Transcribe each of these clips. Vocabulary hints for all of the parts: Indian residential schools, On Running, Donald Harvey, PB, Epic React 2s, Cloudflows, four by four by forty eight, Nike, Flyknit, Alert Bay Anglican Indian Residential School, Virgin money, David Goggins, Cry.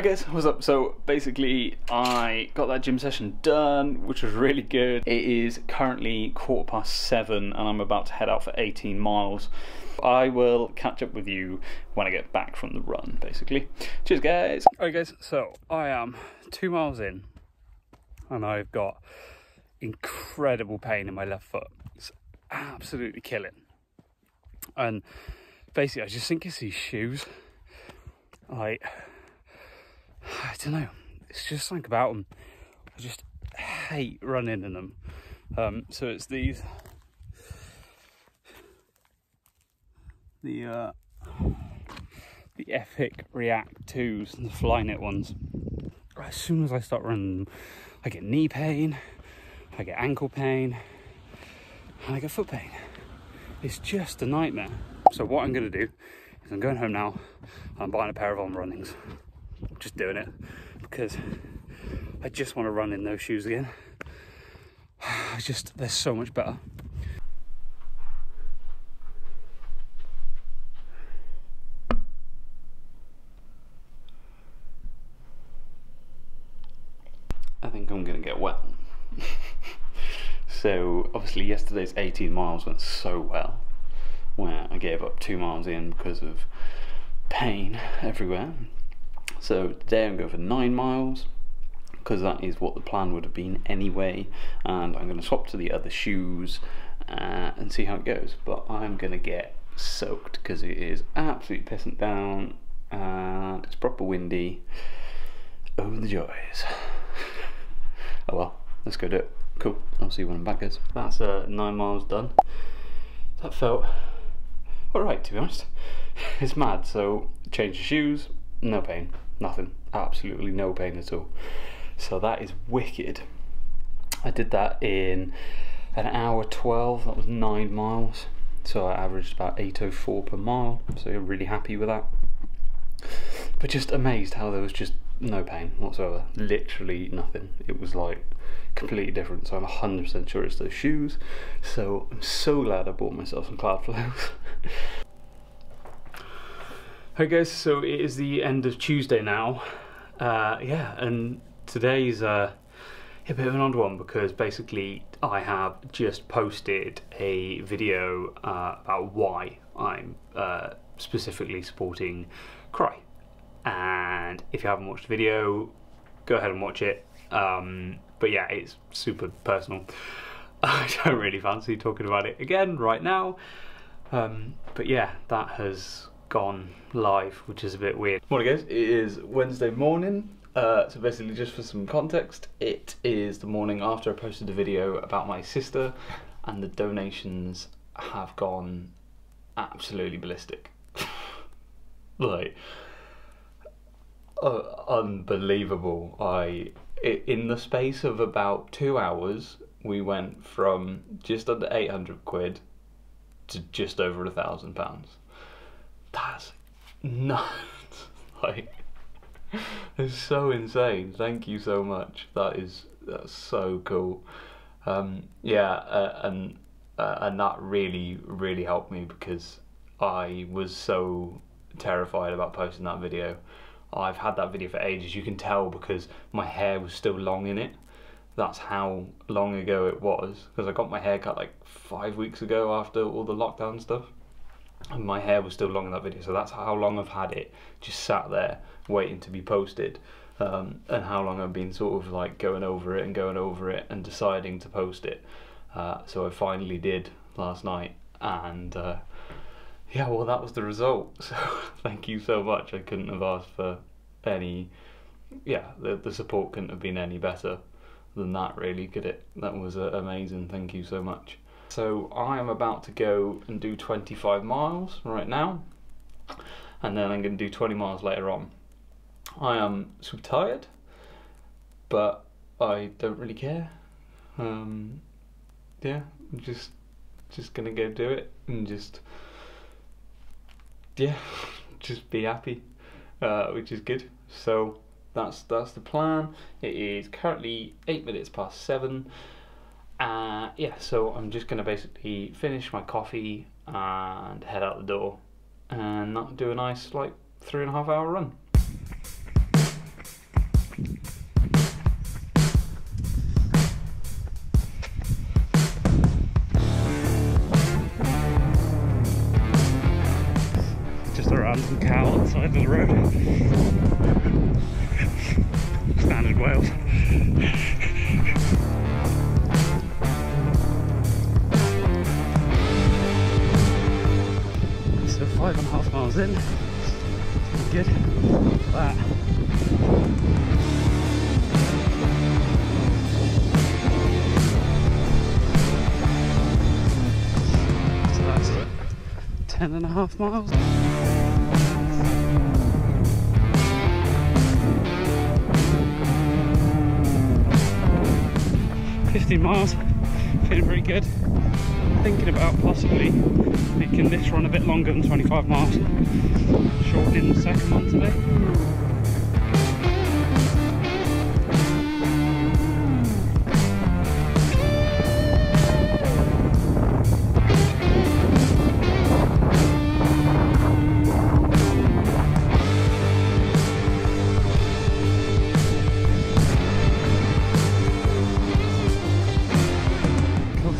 Alright guys, what's up? So basically I got that gym session done, which was really good. It is currently 7:15 and I'm about to head out for 18 miles. I will catch up with you when I get back from the run, basically. Cheers guys! Alright guys, so I am 2 miles in and I've got incredible pain in my left foot. It's absolutely killing. And basically I just think it's these shoes. I don't know, it's just something about them. I just hate running in them. So it's these, the Epic React 2s and the Flyknit ones. As soon as I start running, I get knee pain, I get ankle pain, and I get foot pain. It's just a nightmare. So what I'm going to do is I'm going home now, and I'm buying a pair of On Runnings. Just doing it because I just want to run in those shoes again. They're so much better. I think I'm gonna get wet. So obviously yesterday's 18 miles went so well, where I gave up 2 miles in because of pain everywhere. So today I'm going for 9 miles because that is what the plan would have been anyway, and I'm going to swap to the other shoes and see how it goes. But I'm going to get soaked because it is absolutely pissing down and it's proper windy. Oh the joys. Oh well, let's go do it. Cool, I'll see you when I'm back guys. That's 9 miles done. That felt alright to be honest. It's mad, so change the shoes, no pain. Nothing, absolutely no pain at all. So that is wicked. I did that in an hour 12, that was 9 miles. So I averaged about 8:04 per mile, so you're really happy with that. But just amazed how there was just no pain whatsoever, literally nothing. It was like completely different, so I'm 100% sure it's those shoes. So I'm so glad I bought myself some Cloudflows. Hey guys, so it is the end of Tuesday now, yeah, and today's a bit of an odd one because basically I have just posted a video about why I'm specifically supporting Cry, and if you haven't watched the video, go ahead and watch it, but yeah, it's super personal. I don't really fancy talking about it again right now, but yeah, that has gone live, which is a bit weird. Morning guys, it is Wednesday morning, so basically just for some context, it is the morning after I posted a video about my sister and the donations have gone absolutely ballistic. Like, unbelievable. In the space of about 2 hours, we went from just under 800 quid to just over £1,000. That's nuts. Like, it's so insane. Thank you so much. That's so cool. Yeah, and that really helped me because I was so terrified about posting that video. I've had that video for ages. You can tell because my hair was still long in it. That's how long ago it was, because I got my hair cut like 5 weeks ago after all the lockdown stuff. And my hair was still long in that video, so that's how long I've had it just sat there waiting to be posted, and how long I've been sort of like going over it and deciding to post it. So I finally did last night, and yeah, well, that was the result. So thank you so much. I couldn't have asked for any, yeah, the support couldn't have been any better than that, really, could it? That was amazing. Thank you so much. So I am about to go and do 25 miles right now, and then I'm going to do 20 miles later on. I am super tired, but I don't really care. Yeah, I'm just going to go do it and just be happy, which is good. So that's the plan. It is currently 7:08. Yeah, so I'm just gonna basically finish my coffee and head out the door and do a nice like 3.5 hour run. Just a random cow on the side of the road. Standard Wales. So 5.5 miles in, pretty good. That. So that's 10.5 miles. In. 15 miles, feeling pretty good. Thinking about possibly making this run a bit longer than 25 miles, shortening the second one today.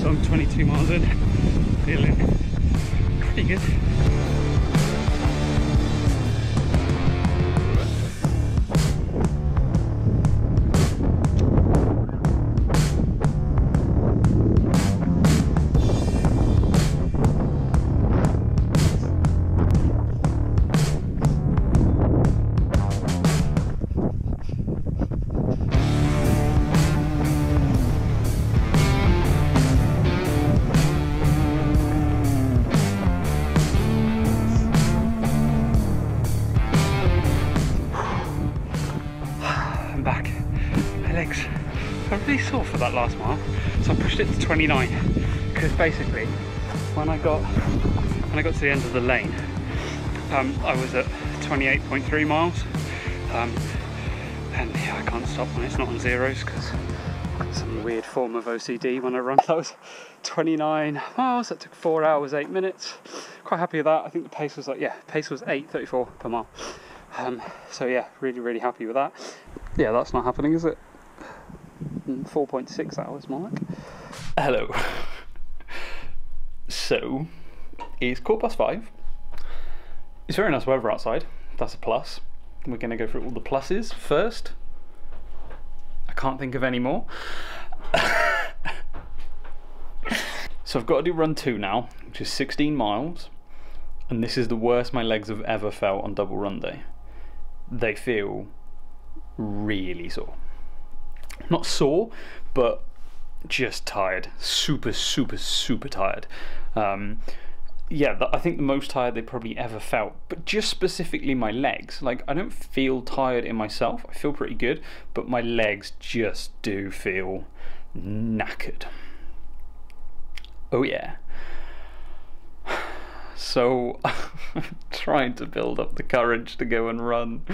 So I'm 22 miles in, feeling pretty good. I'm really sore for that last mile, so I pushed it to 29, because basically when I got to the end of the lane, I was at 28.3 miles, and yeah, I can't stop when it's not on zeros because some weird form of OCD when I run. That was 29 miles. That took 4 hours 8 minutes. Quite happy with that. I think the pace was like, yeah, pace was 8:34 per mile. So yeah, really happy with that. Yeah, that's not happening, is it? 4.6 hours, Mark. Hello. So, it's 5:15. It's very nice weather outside. That's a plus. We're going to go through all the pluses first. I can't think of any more. So I've got to do run 2 now, which is 16 miles. And this is the worst my legs have ever felt on double run day. They feel really sore. Not sore, but just tired. Super tired. Yeah, I think the most tired they probably ever felt, but just specifically my legs. Like, I don't feel tired in myself. I feel pretty good, but my legs just do feel knackered. Oh yeah. So I'm trying to build up the courage to go and run.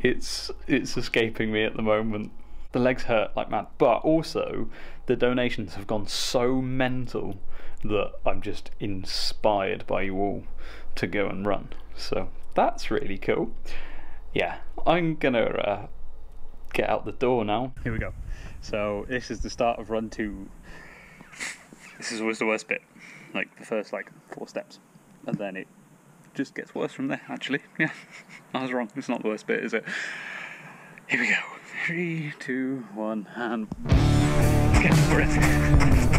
It's escaping me at the moment. The legs hurt like mad, but also the donations have gone so mental that I'm just inspired by you all to go and run. So that's really cool. Yeah, I'm gonna get out the door now. Here we go. So this is the start of run 2. This is always the worst bit, like the first like 4 steps, and then it just gets worse from there, actually. Yeah, I was wrong. It's not the worst bit, is it? Here we go. 3, 2, 1, and let's get for it.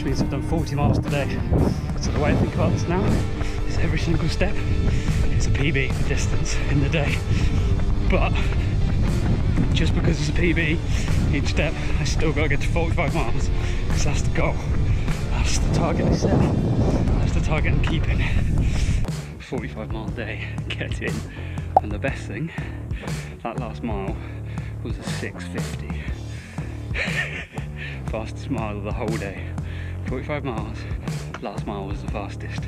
Which means I've done 40 miles today. So the way I think about this now is every single step is a PB for distance in the day. But just because it's a PB each step, I still got to get to 45 miles because that's the goal. That's the target I set. That's the target I'm keeping. 45 mile day, get in. And the best thing, that last mile was a 6:50. Fastest mile of the whole day. 45 miles, last mile was the fastest.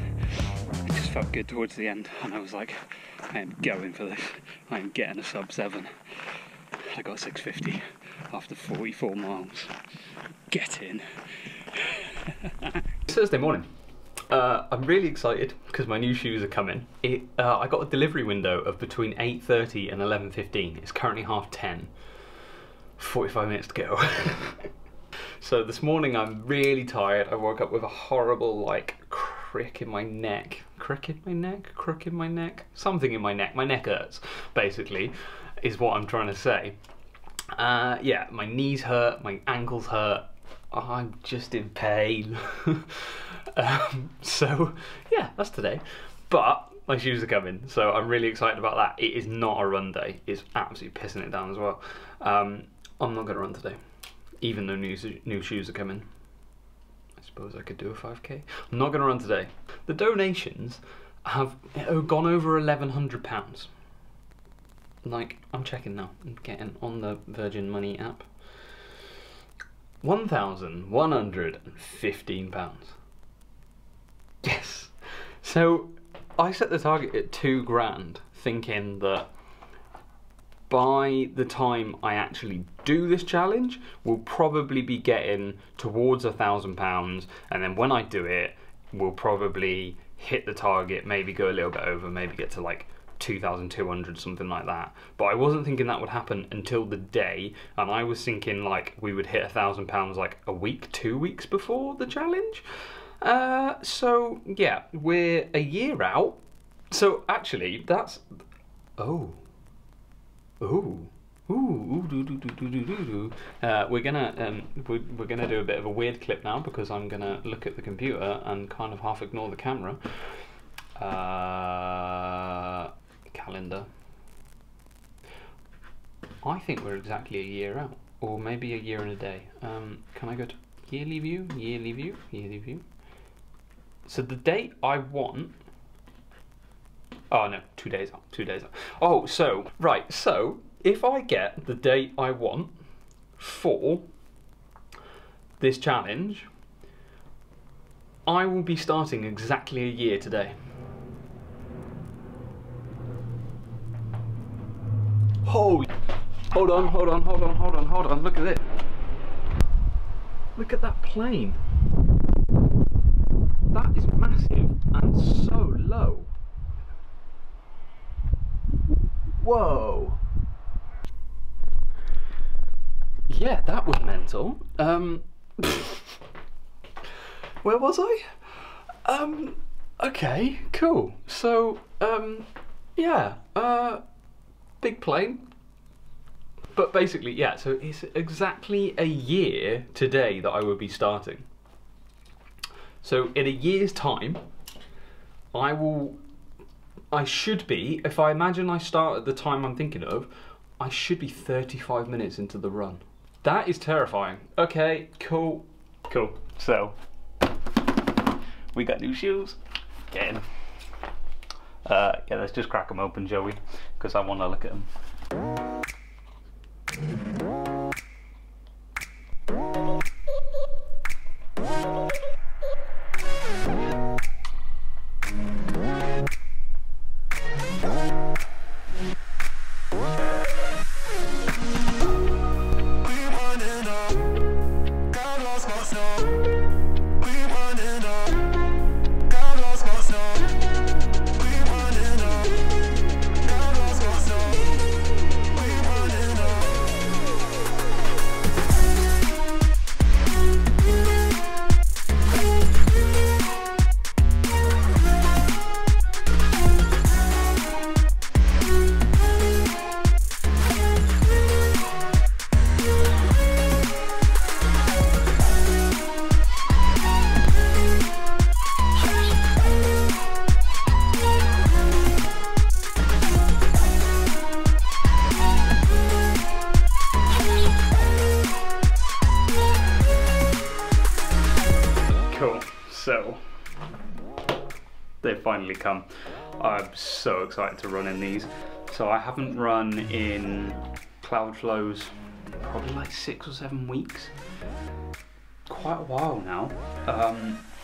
It just felt good towards the end and I was like, I am going for this. I am getting a sub 7. I got 650 after 44 miles. Get in. It's Thursday morning. I'm really excited because my new shoes are coming. I got a delivery window of between 8:30 and 11:15. It's currently 10:30. 45 minutes to go. So this morning I'm really tired. I woke up with a horrible like crick in my neck. Crick in my neck? Crook in my neck? Something in my neck. My neck hurts, basically, is what I'm trying to say. Yeah, my knees hurt, my ankles hurt. I'm just in pain. So yeah, that's today. But my shoes are coming, so I'm really excited about that. It is not a run day. It's absolutely pissing it down as well. I'm not going to run today, even though new shoes are coming. I suppose I could do a 5K. I'm not going to run today. The donations have gone over £1,100. Like, I'm checking now. I'm getting on the Virgin Money app. £1,115. Yes. So I set the target at £2,000, thinking that by the time I actually do this challenge, we'll probably be getting towards £1,000, and then when I do it, we'll probably hit the target, maybe go a little bit over, maybe get to like 2,200, something like that. But I wasn't thinking that would happen until the day, and I was thinking like we would hit £1,000 like a week, 2 weeks before the challenge. So yeah, we're a year out. So actually, that's we're gonna do a bit of a weird clip now because I'm gonna look at the computer and kind of half ignore the camera. Calendar. I think we're exactly a year out, or maybe a year and a day. Can I go to yearly view? Yearly view? Yearly view. So the date I want. Oh no, 2 days up, 2 days up. Oh, so, right, so if I get the date I want for this challenge, I will be starting exactly a year today. Holy, hold on, look at it. Look at that plane. That is massive and so low. Whoa. Yeah, that was mental. Where was I? Okay, cool. So, yeah, big plane. But basically, yeah, so it's exactly a year today that I will be starting. So in a year's time, I should be, if I imagine I start at the time I'm thinking of, I should be 35 minutes into the run. That is terrifying. Okay, cool. Cool. So, we got new shoes. Get in. Yeah, let's just crack them open, shall we? Because I want to look at them. So, they've finally come. I'm so excited to run in these. So I haven't run in Cloudflows probably like 6 or 7 weeks. quite a while now.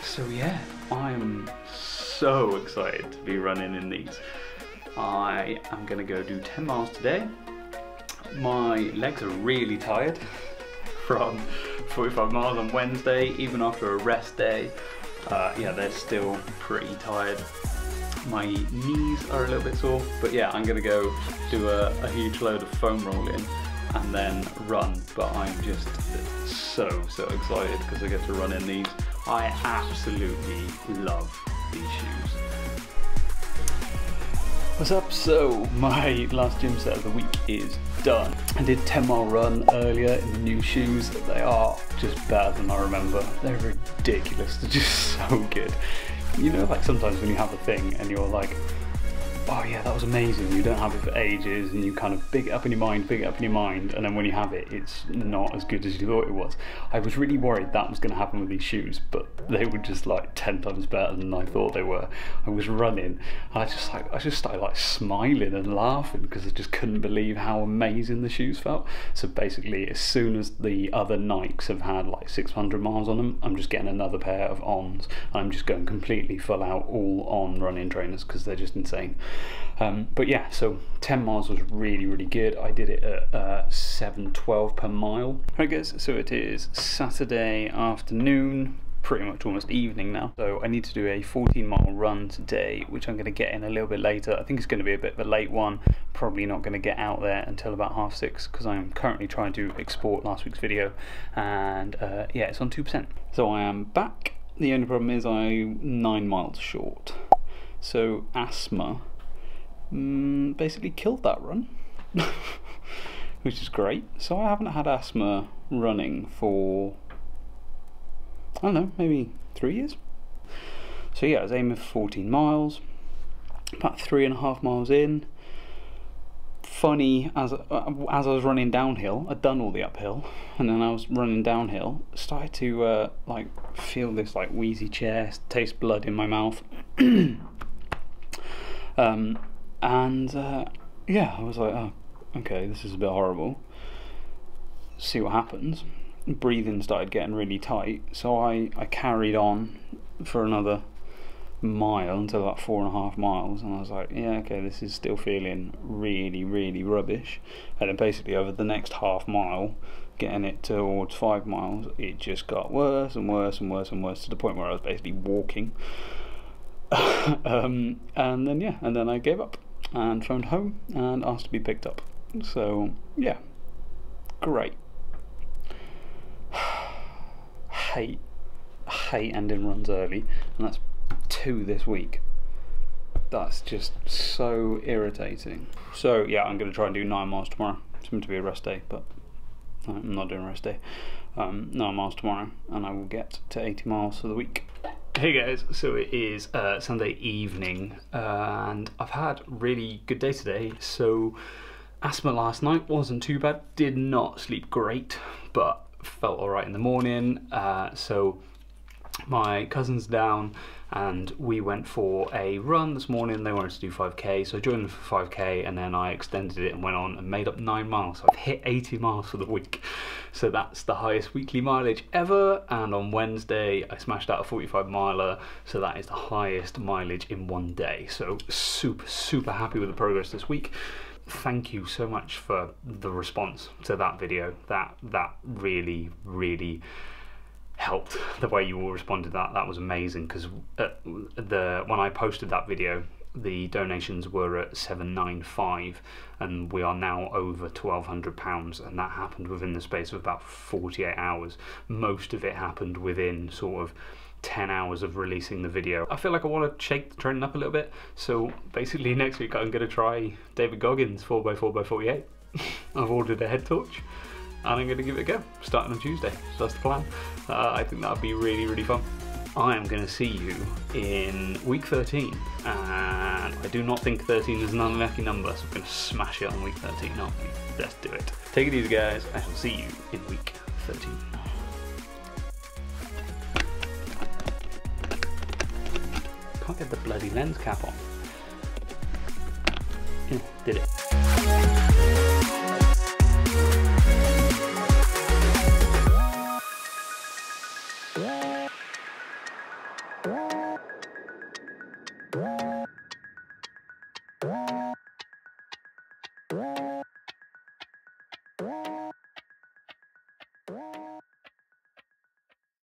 So yeah, I'm so excited to be running in these. I am gonna go do 10 miles today. My legs are really tired from 45 miles on Wednesday, even after a rest day. Yeah, they're still pretty tired. My knees are a little bit sore, but yeah, I'm gonna go do a huge load of foam rolling and then run, but I'm just so excited because I get to run in these. I absolutely love these shoes. What's up? So my last gym set of the week is done. I did 10-mile run earlier in the new shoes. They are just better than I remember. They're ridiculous. They're just so good. You know, like sometimes when you have a thing and you're like, oh yeah, that was amazing, you don't have it for ages, and you kind of big it up in your mind, and then when you have it, it's not as good as you thought it was. I was really worried that was going to happen with these shoes, but they were just like 10 times better than I thought they were. I was running, and I just started like smiling and laughing because I just couldn't believe how amazing the shoes felt. So basically, as soon as the other Nikes have had like 600 miles on them, I'm just getting another pair of Ons, and I'm just going completely full out all On running trainers because they're just insane. But yeah, so 10 miles was really good. I did it at 7:12 per mile. Alright guys, so it is Saturday afternoon, pretty much almost evening now. So I need to do a 14-mile run today, which I'm going to get in a little bit later. I think it's going to be a bit of a late one. Probably not going to get out there until about 6:30 because I'm currently trying to export last week's video, and yeah, it's on 2%. So I am back. The only problem is I'm 9 miles short. So asthma basically killed that run, which is great. So I haven't had asthma running for, I don't know, maybe 3 years. So yeah, I was aiming for 14 miles, about 3.5 miles in. Funny, as I was running downhill, I'd done all the uphill, and then I was running downhill, started to like feel this like wheezy chest, taste blood in my mouth. Yeah, I was like, oh, okay, this is a bit horrible. See what happens. Breathing started getting really tight, so I carried on for another mile until about 4.5 miles, and I was like, yeah, okay, this is still feeling really rubbish. And then basically over the next half mile, getting it towards 5 miles, it just got worse and worse and worse and worse, to the point where I was basically walking. And then yeah, and then I gave up and phoned home and asked to be picked up. So yeah, great. I hate ending runs early, and that's 2 this week. That's just so irritating. So yeah, I'm going to try and do 9 miles tomorrow. It's meant to be a rest day, but I'm not doing a rest day. 9 miles tomorrow, and I will get to 80 miles for the week. Hey guys, so it is Sunday evening, and I've had really good day today. So asthma last night wasn't too bad, did not sleep great, but felt all right in the morning. So my cousin's down and we went for a run this morning. They wanted to do 5k, so I joined them for 5k, and then I extended it and went on and made up 9 miles. So I've hit 80 miles for the week. So that's the highest weekly mileage ever, and on Wednesday I smashed out a 45-miler, so that is the highest mileage in one day. So super happy with the progress this week. Thank you so much for the response to that video. That really helped, the way you all responded. That was amazing, because when I posted that video, the donations were at 795, and we are now over £1,200, and that happened within the space of about 48 hours. Most of it happened within sort of 10 hours of releasing the video. I feel like I want to shake the training up a little bit, so basically next week I'm going to try David Goggins 4x4x48. I've ordered a head torch, and I'm going to give it a go, starting on Tuesday. So that's the plan. I think that'll be really fun. I am going to see you in week 13, and I do not think 13 is an unlucky number, so I'm going to smash it on week 13, aren't we? Let's do it. Take it easy, guys. I shall see you in week 13. Can't get the bloody lens cap on. Yeah, did it.